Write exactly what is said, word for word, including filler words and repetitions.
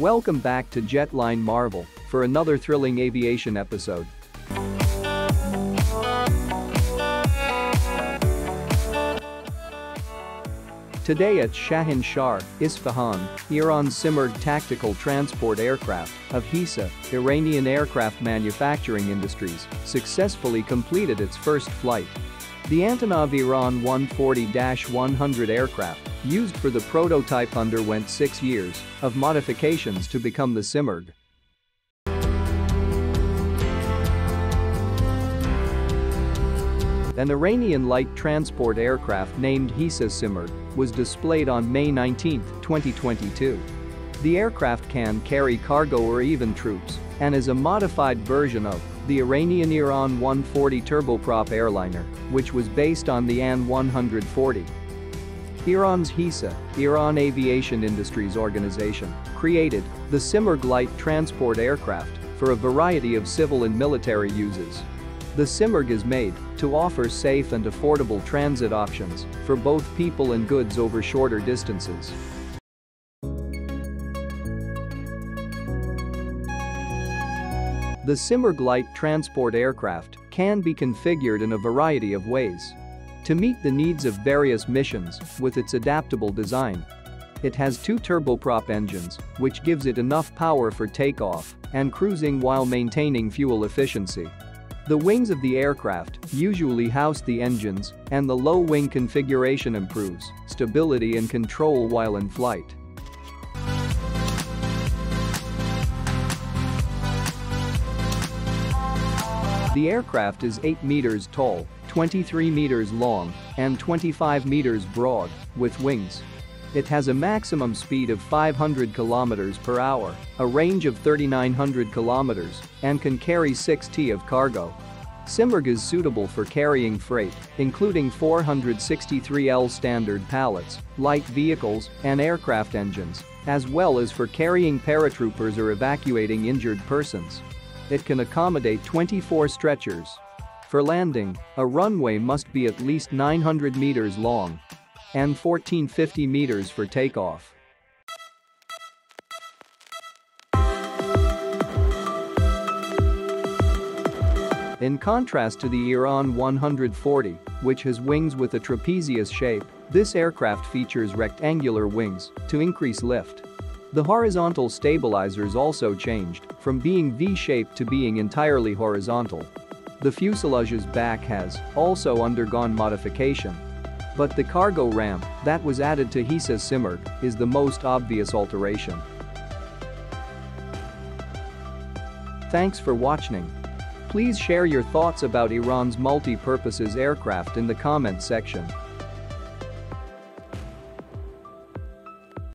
Welcome back to JetLine Marvel for another thrilling aviation episode. Today at Shahin-Shahr, Isfahan, Iran's Simorgh tactical transport aircraft of HESA, Iranian Aircraft Manufacturing Industries, successfully completed its first flight. The Antonov Iran one forty dash one hundred aircraft, used for the prototype, underwent six years of modifications to become the Simorgh. An Iranian light transport aircraft named HESA Simorgh was displayed on May nineteenth, twenty twenty-two. The aircraft can carry cargo or even troops and is a modified version of the Iranian Iran one forty turboprop airliner, which was based on the Iran one forty. Iran's HESA, Iran Aviation Industries Organization, created the Simorgh light transport aircraft for a variety of civil and military uses. The Simorgh is made to offer safe and affordable transit options for both people and goods over shorter distances. The Simorgh light transport aircraft can be configured in a variety of ways to meet the needs of various missions with its adaptable design. It has two turboprop engines, which gives it enough power for takeoff and cruising while maintaining fuel efficiency. The wings of the aircraft usually house the engines, and the low wing configuration improves stability and control while in flight. The aircraft is eight meters tall, twenty-three meters long, and twenty-five meters broad, with wings. It has a maximum speed of five hundred kilometers per hour, a range of three thousand nine hundred kilometers, and can carry six tons of cargo. Simorgh is suitable for carrying freight, including four sixty-three L standard pallets, light vehicles, and aircraft engines, as well as for carrying paratroopers or evacuating injured persons. It can accommodate twenty-four stretchers. For landing, a runway must be at least nine hundred meters long and fourteen fifty meters for takeoff. In contrast to the Iran one forty, which has wings with a trapezius shape, this aircraft features rectangular wings to increase lift. The horizontal stabilizers also changed from being V-shaped to being entirely horizontal. The fuselage's back has also undergone modification, but the cargo ramp that was added to HESA Simorgh is the most obvious alteration. Thanks for watching. Please share your thoughts about Iran's multi-purposes aircraft in the comment section.